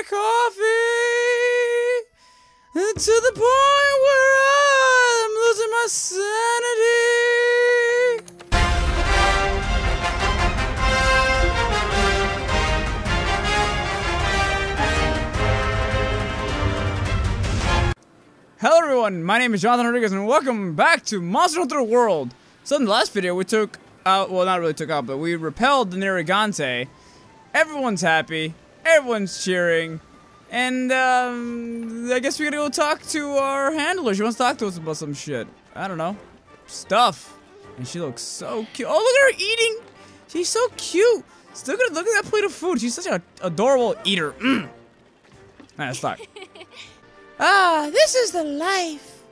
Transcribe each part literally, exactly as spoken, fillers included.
my coffee to the point where I'm losing my sanity. Hello everyone, my name is Jonathan Rodriguez and welcome back to Monster Hunter World. So in the last video we took out, well not really took out, but we repelled the Nergigante. Everyone's happy, everyone's cheering, and um, I guess we gotta go talk to our handler. She wants to talk to us about some shit. I don't know. Stuff. And she looks so cute. Oh, look at her eating! She's so cute! Still gonna look at that plate of food. She's such an adorable eater. Mm. Alright, let's talk. Ah, this is the life.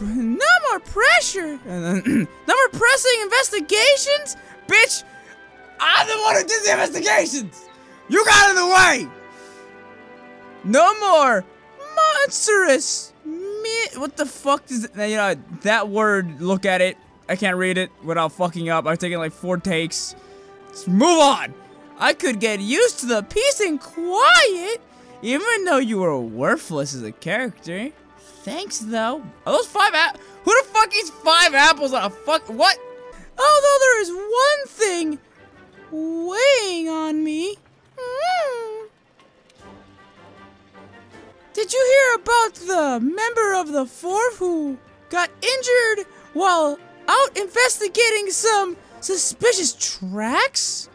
No more pressure. No more pressing investigations, bitch. I'm the one who did the investigations. You got in the way. No more monstrous. Me what the fuck is that? You know that word. Look at it. I can't read it without fucking up. I've taken like four takes. Let's move on. I could get used to the peace and quiet. Even though you were worthless as a character. Thanks, though. Are those five app- Who the fuck eats five apples on a fuck- What? Although there is one thing weighing on me. Mm. Did you hear about the member of the Fourth who got injured while out investigating some suspicious tracks?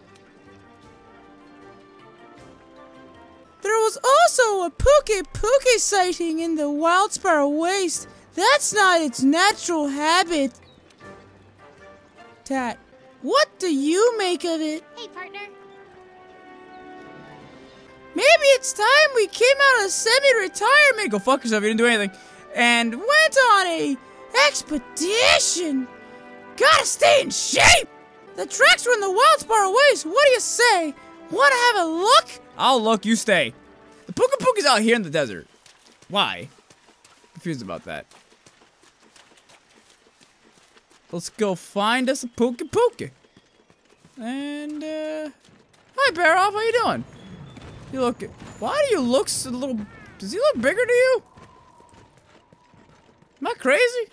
There was also a Pukei-Pukei sighting in the Wildspire Waste. That's not its natural habit. Tat, what do you make of it? Hey, partner. Maybe it's time we came out of semi-retirement. Go fuck yourself, you didn't do anything. And went on a expedition. Gotta stay in shape. The tracks were in the Wildspire Waste. What do you say? Wanna have a look? I'll look, you stay. The Pukei-Pukei's out here in the desert. Why? Confused about that. Let's go find us a Pukei-Pukei. And, uh... Hi, Barroth, how you doing? You look... Why do you look so little... Does he look bigger to you? Am I crazy?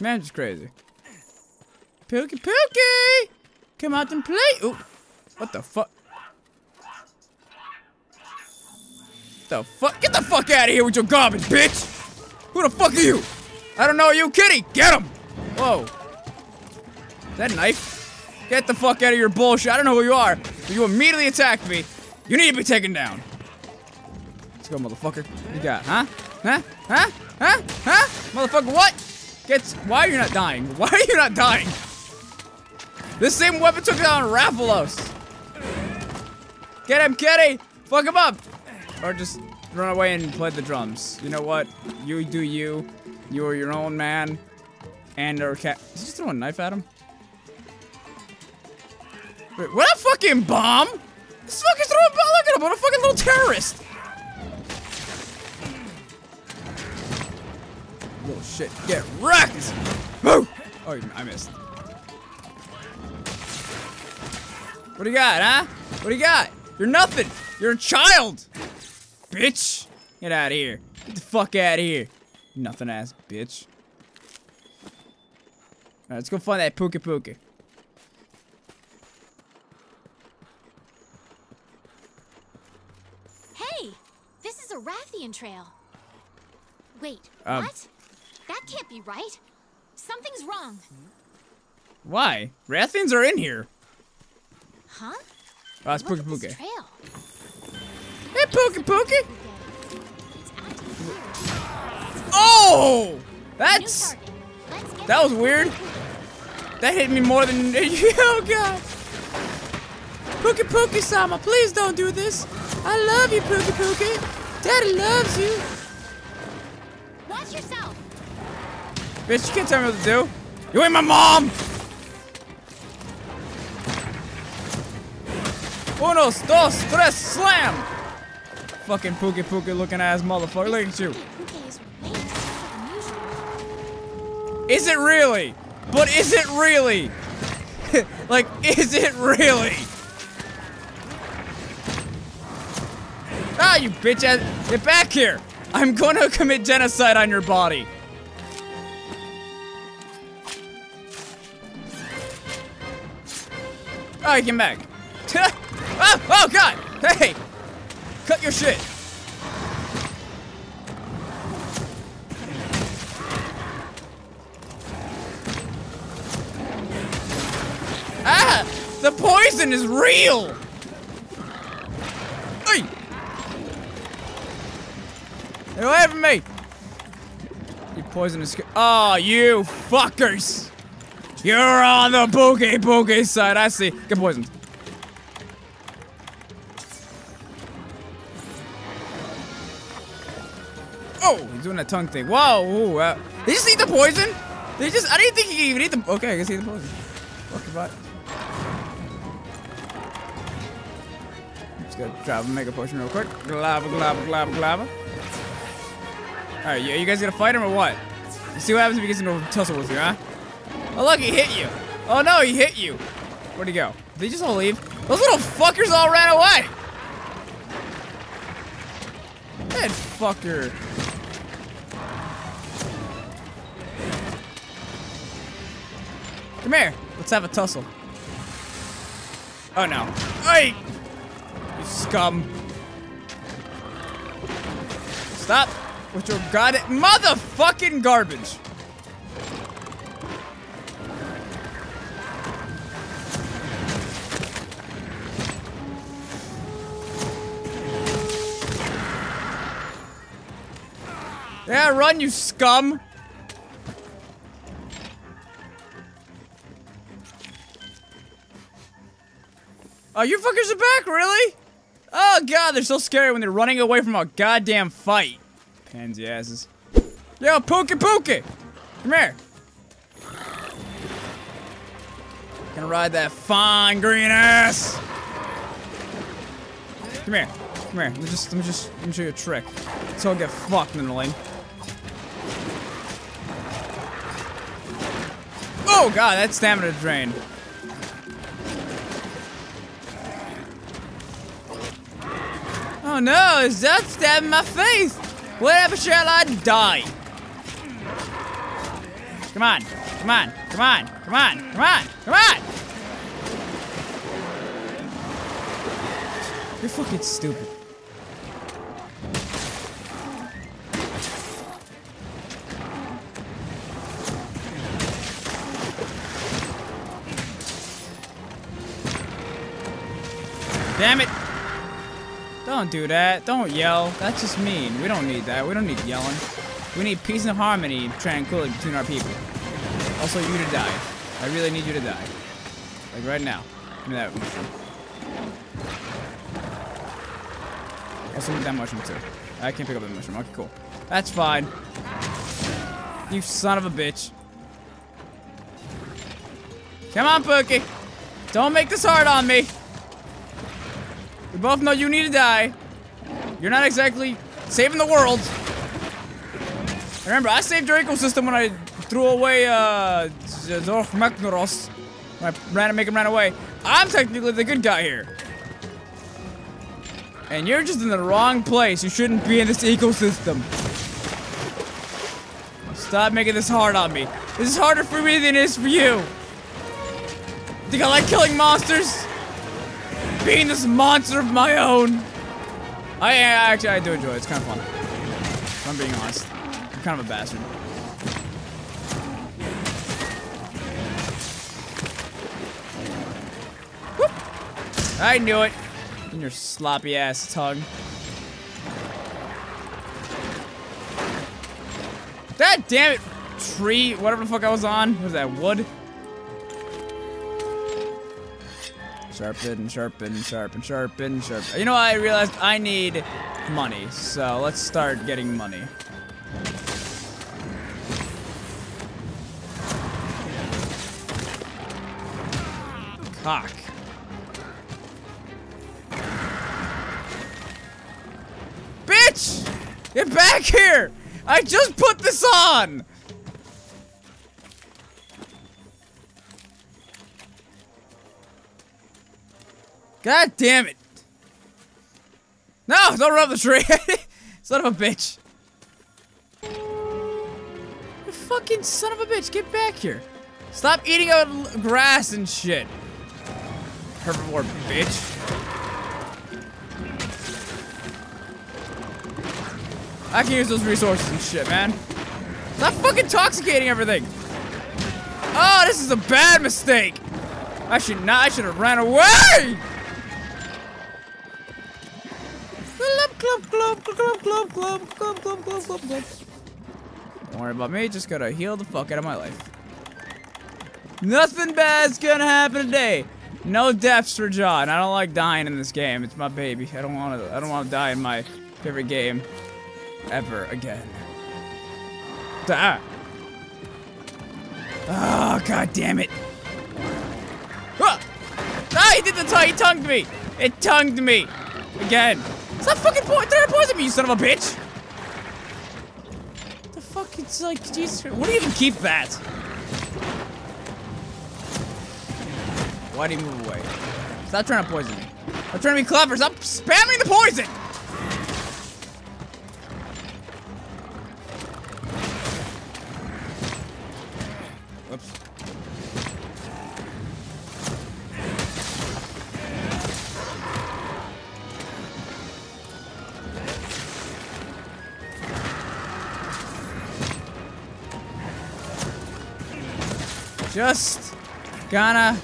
Man, just crazy. Pukei-Pukei! Come out and play! Ooh. What the fuck? The fuck? Get the fuck out of here with your garbage, bitch! Who the fuck are you? I don't know you, kitty! Get him! Whoa. Is that a knife? Get the fuck out of your bullshit. I don't know who you are, but you immediately attacked me. You need to be taken down. Let's go, motherfucker. What you got, huh? Huh? Huh? Huh? Huh? Motherfucker, what? Get. Why are you not dying? Why are you not dying? This same weapon took down Rathian. Get him, kitty! Fuck him up! Or just run away and play the drums. You know what? You do you. You are your own man. And our cat. Did you just throw a knife at him? Wait, what a fucking bomb! This fucker's throwing a bomb! Look at him! What a fucking little terrorist! Little shit. Get wrecked! Move! Oh, I missed. What do you got, huh? What do you got? You're nothing! You're a child! Bitch! Get out of here. Get the fuck out of here. Nothing ass bitch. Alright, let's go find that Pukei-Pukei. Hey! This is a Rathian trail. Wait, um, what? That can't be right. Something's wrong. Why? Rathians are in here. Huh? Oh, it's Pukei-Pukei. Hey, Pukei-Pukei! Oh! That's... That was weird. That hit me more than... Oh, God! Pukei-Pukei-sama, please don't do this. I love you, Pukei-Pukei. Daddy loves you. Watch yourself. Bitch, you can't tell me what to do. You ain't my mom! Unos, dos, tres, slam! Fucking Pukei-Pukei looking ass motherfucker. Look at you. Is it really? But is it really? Like, is it really? Ah, you bitch ass. Get back here. I'm going to commit genocide on your body. All right, get back. oh, oh, God. Hey. Cut your shit. Ah! The poison is real! Hey! Get away from me! You poisonous. Oh, you fuckers! You're on the Pukei-Pukei side, I see. Get poisoned. Oh, he's doing that tongue thing. Whoa! Ooh, uh, did he just eat the poison? Did he just. I didn't think he could even eat the. Okay, I guess he ate the poison. Fuck your butt. Just gotta try to make a potion real quick. Glabba, glabba, glabba, glabba. Alright, you, you guys gonna fight him or what? You see what happens if he gets into a tussle with you, huh? Oh, look, he hit you. Oh, no, he hit you. Where'd he go? Did they just all leave? Those little fuckers all ran away! That fucker. Come here. Let's have a tussle. Oh, no. Hey! You scum. Stop with your god- motherfucking garbage. Yeah, run, you scum. Oh, you fuckers are back, really? Oh, God, they're so scary when they're running away from a goddamn fight. Pansy asses. Yo, Pukei-Pukei! Come here. Gonna ride that fine green ass. Come here. Come here. Let me just, let me just, let me show you a trick. So I'll get fucked in the lane. Oh, God, that's stamina drain. Oh no, is that stabbing my face? Whatever shall I die? Come on, come on, come on, come on, come on, come on! You're fucking stupid. Damn it! Don't do that. Don't yell. That's just mean. We don't need that. We don't need yelling. We need peace and harmony and tranquility between our people. Also, you to die. I really need you to die. Like right now. Give me that mushroom. Also, need that mushroom too. I can't pick up the mushroom. Okay, cool. That's fine. You son of a bitch. Come on, Pukei. Don't make this hard on me. We both know you need to die. You're not exactly saving the world. Remember, I saved your ecosystem when I threw away uh, Zorah Magdaros. When I ran to make him run away. I'm technically the good guy here. And you're just in the wrong place. You shouldn't be in this ecosystem. Stop making this hard on me. This is harder for me than it is for you. Think I like killing monsters? Being this monster of my own. I, I actually, I do enjoy it. It's kind of fun. If I'm being honest. I'm kind of a bastard. Whoop. I knew it. In your sloppy ass tongue. That damn it tree, whatever the fuck I was on. What was that, wood? Sharpen, sharpen, sharpen, sharpen, sharpen. You know, I realized I need money, so let's start getting money. Cock. Bitch! Get back here! I just put this on! God damn it! No! Don't run up the tree! Son of a bitch! You fucking son of a bitch! Get back here! Stop eating out grass and shit! Herbivore bitch! I can use those resources and shit, man. Stop fucking toxicating everything! Oh, this is a bad mistake! I should not- I should have ran away! Don't worry about me, just gotta heal the fuck out of my life. Nothing bad's gonna happen today! No deaths for John. I don't like dying in this game. It's my baby. I don't wanna- I don't wanna die in my favorite game. Ever again. Ah. Oh, god damn it. Ah, ah he did the tongue. He tongued me. It tongued me. Again. Stop fucking point. They're poisoning me, you son of a bitch. The fuck? It's like, Jesus Christ. What do you even keep that? Why'd he move away? Stop trying to poison me. I'm trying to be clever. Stop spamming the poison. Just gonna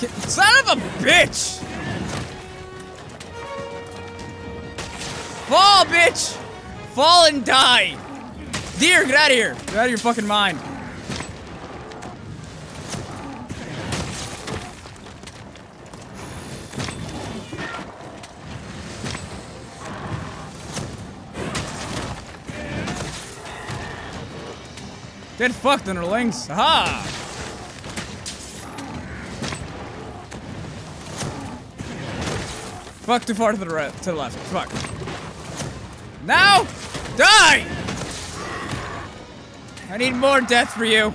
get, son of a bitch! Fall, bitch! Fall and die! Deer, get out of here! Get out of your fucking mind! Get fucked, underlings! Aha! Fuck too far to the right, to the left. Fuck. Now, die! I need more death for you.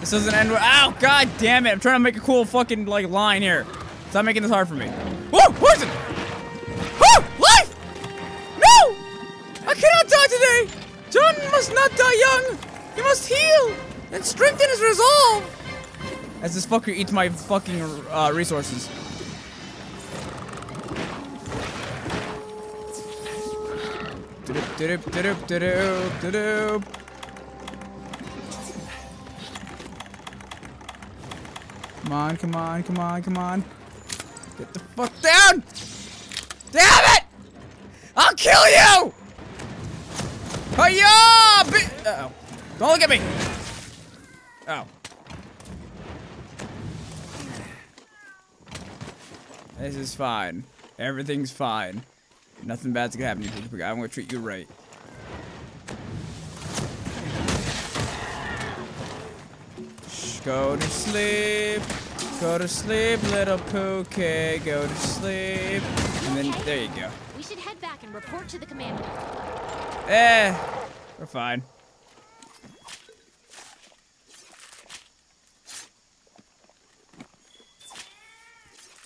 This doesn't end well. Ow, god damn it. I'm trying to make a cool fucking, like, line here. Stop making this hard for me. Whoa, poison! Whoa, life! No! I cannot die today! John must not die young! He must heal and strengthen his resolve! As this fucker eats my fucking, uh, resources. Doop, doop, doop, doop, doop. Come on, come on, come on, come on. Get the fuck down! Damn it! I'll kill you! Hi-ya! Uh-oh. Don't look at me! Oh. This is fine. Everything's fine. Nothing bad's gonna happen to you, Pukei-Pukei. I'm gonna treat you right. Shh, go to sleep. Go to sleep, little Pukei. Go to sleep. And then, okay. There you go. We should head back and report to the commander. Eh, we're fine.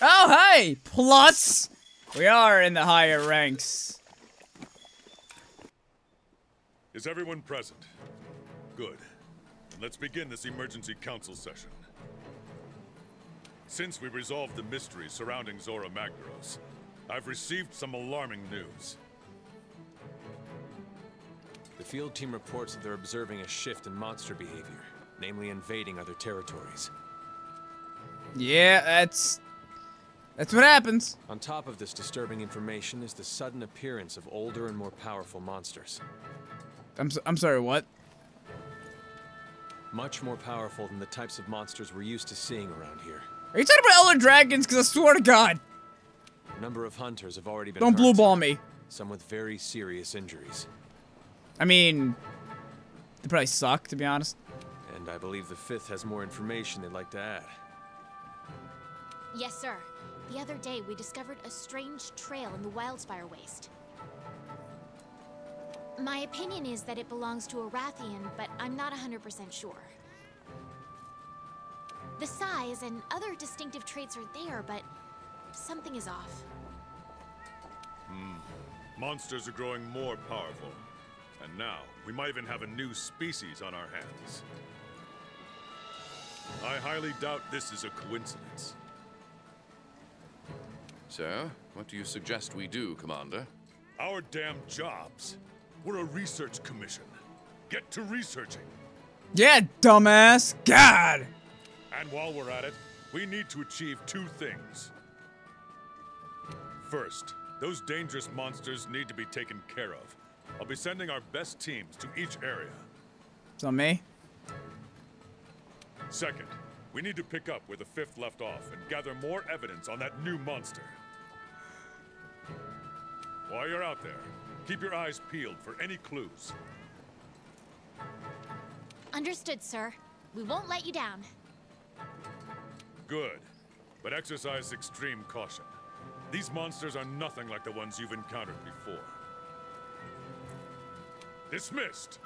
Oh, hey! Plus! We are in the higher ranks. Is everyone present? Good. And let's begin this emergency council session. Since we resolved the mystery surrounding Zorah Magdaros, I've received some alarming news. The field team reports that they're observing a shift in monster behavior, namely invading other territories. Yeah, that's... That's what happens. On top of this disturbing information is the sudden appearance of older and more powerful monsters. I'm so, I'm sorry, what? Much more powerful than the types of monsters we're used to seeing around here. Are you talking about Elder Dragons? Because I swear to God. A number of hunters have already been Don't hurt, blue ball me. Some with very serious injuries. I mean, they probably suck, to be honest. And I believe the fifth has more information they'd like to add. Yes, sir. The other day, we discovered a strange trail in the Wildspire Waste. My opinion is that it belongs to a Rathian, but I'm not one hundred percent sure. The size and other distinctive traits are there, but something is off. Mm. Monsters are growing more powerful. And now, we might even have a new species on our hands. I highly doubt this is a coincidence. So, what do you suggest we do, Commander? Our damn jobs. We're a research commission. Get to researching. Yeah, dumbass. God! And while we're at it, we need to achieve two things. First, those dangerous monsters need to be taken care of. I'll be sending our best teams to each area. It's on me? Second, we need to pick up where the fifth left off and gather more evidence on that new monster. While you're out there, keep your eyes peeled for any clues. Understood, sir. We won't let you down. Good, but exercise extreme caution. These monsters are nothing like the ones you've encountered before. Dismissed!